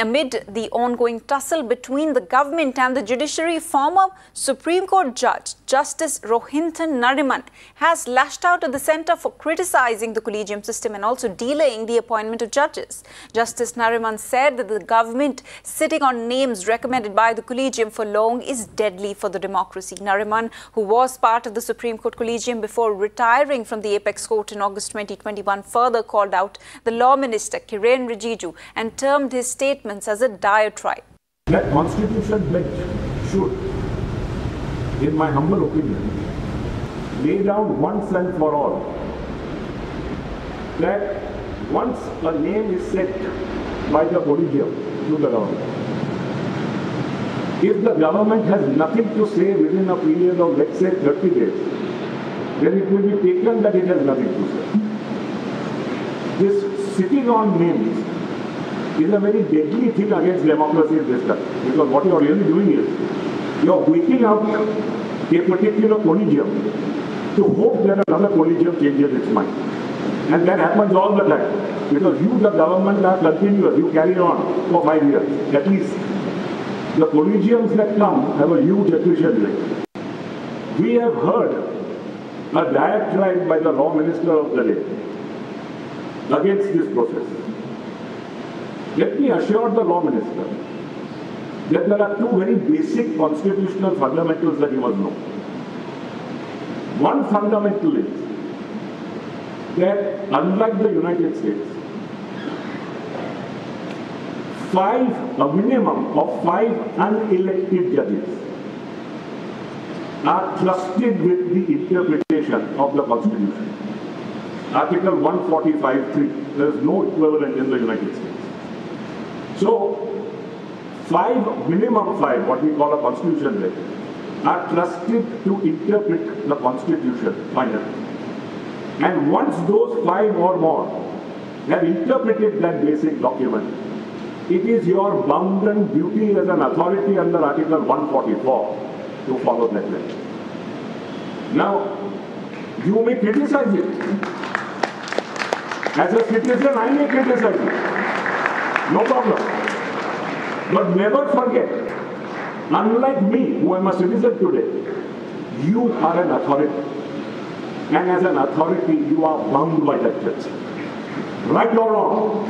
Amid the ongoing tussle between the government and the judiciary, former Supreme Court judge Justice Rohinton Nariman has lashed out at the centre for criticising the collegium system and also delaying the appointment of judges. Justice Nariman said that the government sitting on names recommended by the collegium for long is deadly for the democracy. Nariman, who was part of the Supreme Court collegium before retiring from the Apex Court in August 2021, further called out the law minister Kiren Rijiju and termed his statement as a diatribe. That constitutional pledge should, in my humble opinion, lay down once and for all that once a name is set by the collegium to the government, if the government has nothing to say within a period of, let's say, 30 days, then it will be taken that it has nothing to say. This sitting on names is a very deadly thing against democracy in this country, because what you are really doing is you are waking up a particular collegium to hope that another collegium changes its mind, and that happens all the time because you, the government, are continuous. You carry on for 5 years at least. The collegiums that come have a huge attrition rate. We have heard a diatribe by the law minister of the day against this process. Let me assure the law minister that there are two very basic constitutional fundamentals that he must know. One fundamental is that, unlike the United States, a minimum of five unelected judges are trusted with the interpretation of the Constitution. Article 145(3). There is no equivalent in the United States. So, minimum five, what we call a constitution judges, are trusted to interpret the Constitution finally. And once those five or more have interpreted that basic document, it is your bounden duty as an authority under Article 144 to follow that letter. Now, you may criticize it. As a citizen, I may criticize it. No problem. But never forget, unlike me, who am a citizen today, you are an authority. And as an authority, you are bound by that judgment. Right or wrong.